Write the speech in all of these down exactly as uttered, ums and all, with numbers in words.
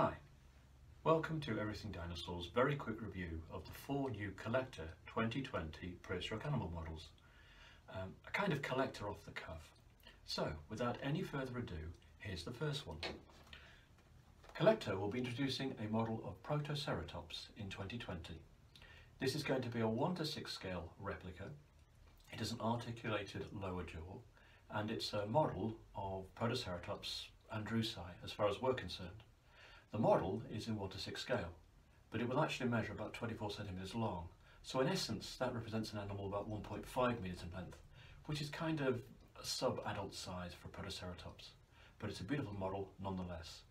Hi, welcome to Everything Dinosaur's very quick review of the four new CollectA twenty twenty prehistoric animal models. Um, a kind of collector off the cuff. So, without any further ado, here's the first one. CollectA will be introducing a model of Protoceratops in twenty twenty. This is going to be a one to six scale replica. It is an articulated lower jaw, and it's a model of Protoceratops andrewsi as far as we're concerned. The model is in one to six scale, but it will actually measure about twenty-four centimetres long, so in essence that represents an animal about one point five metres in length, which is kind of a sub-adult size for Protoceratops, but it's a beautiful model nonetheless.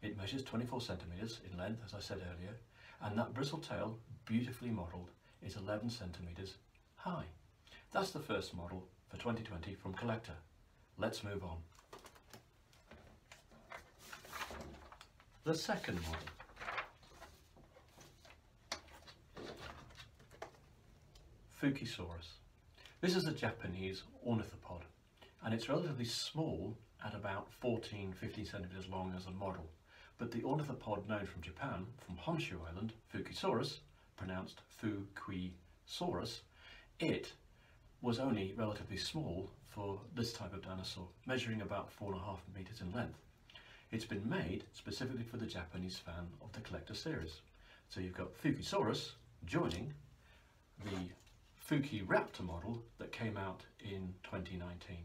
It measures twenty-four centimetres in length, as I said earlier, and that bristle tail, beautifully modelled, is eleven centimetres high. That's the first model for twenty twenty from CollectA. Let's move on. The second model, Fukuisaurus. This is a Japanese ornithopod, and it's relatively small at about fourteen to fifteen centimetres long as a model. But the ornithopod known from Japan, from Honshu Island, Fukuisaurus, pronounced Fukuisaurus, it was only relatively small for this type of dinosaur, measuring about four and a half metres in length. It's been made specifically for the Japanese fan of the CollectA series. So you've got Fukuisaurus joining the Fukuiraptor model that came out in twenty nineteen.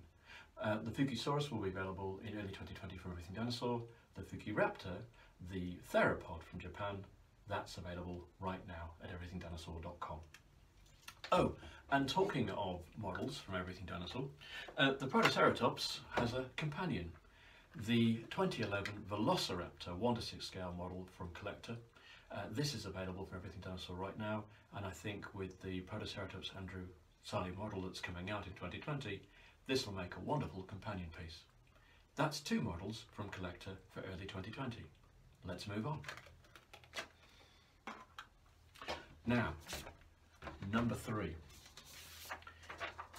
Uh, the Fukuisaurus will be available in early twenty twenty for Everything Dinosaur. The Fukuiraptor, the theropod from Japan, that's available right now at everything dinosaur dot com. Oh, and talking of models from Everything Dinosaur, uh, the Protoceratops has a companion. The twenty eleven Velociraptor one to six scale model from CollectA. Uh, this is available for Everything Dinosaur right now, and I think with the Protoceratops andrewsi model that's coming out in twenty twenty, this will make a wonderful companion piece. That's two models from CollectA for early twenty twenty. Let's move on. Now, number three.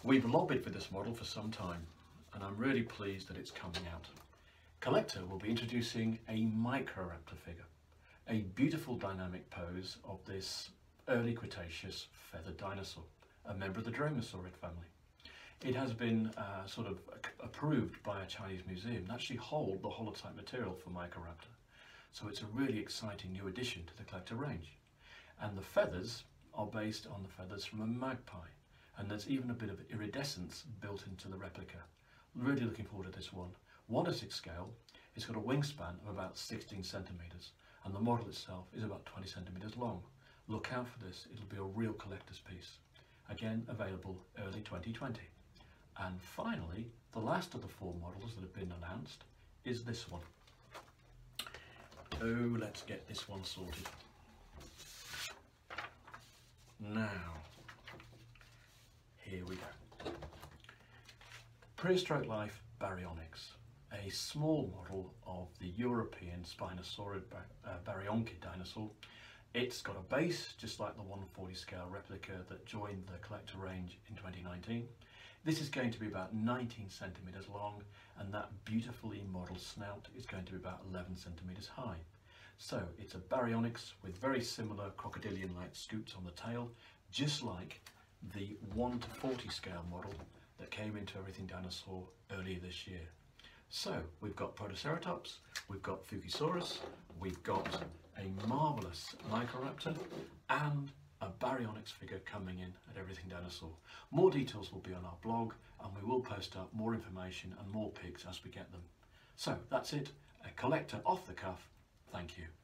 We've lobbied for this model for some time, and I'm really pleased that it's coming out. CollectA will be introducing a Microraptor figure, a beautiful dynamic pose of this early Cretaceous feathered dinosaur, a member of the Dromaeosaurid family. It has been uh, sort of approved by a Chinese museum and actually hold the holotype material for Microraptor, so it's a really exciting new addition to the CollectA range. And the feathers are based on the feathers from a magpie, and there's even a bit of iridescence built into the replica. Really looking forward to this one. one to six scale, it's got a wingspan of about sixteen centimetres, and the model itself is about twenty centimetres long. Look out for this, it'll be a real collector's piece. Again, available early twenty twenty. And finally, the last of the four models that have been announced is this one. Oh, let's get this one sorted. Now, here we go. Prehistoric life, Baryonyx, a small model of the European Spinosaurid bar uh, Baryonyx dinosaur. It's got a base just like the one forty scale replica that joined the CollectA range in twenty nineteen. This is going to be about nineteen centimetres long, and that beautifully modelled snout is going to be about eleven centimetres high. So it's a Baryonyx with very similar crocodilian-like scoots on the tail, just like the one to forty scale model that came into Everything Dinosaur earlier this year. So we've got Protoceratops, we've got Fukuisaurus, we've got a marvellous Microraptor, and a Baryonyx figure coming in at Everything Dinosaur. More details will be on our blog, and we will post up more information and more pics as we get them. So that's it, a CollectA off the cuff. Thank you.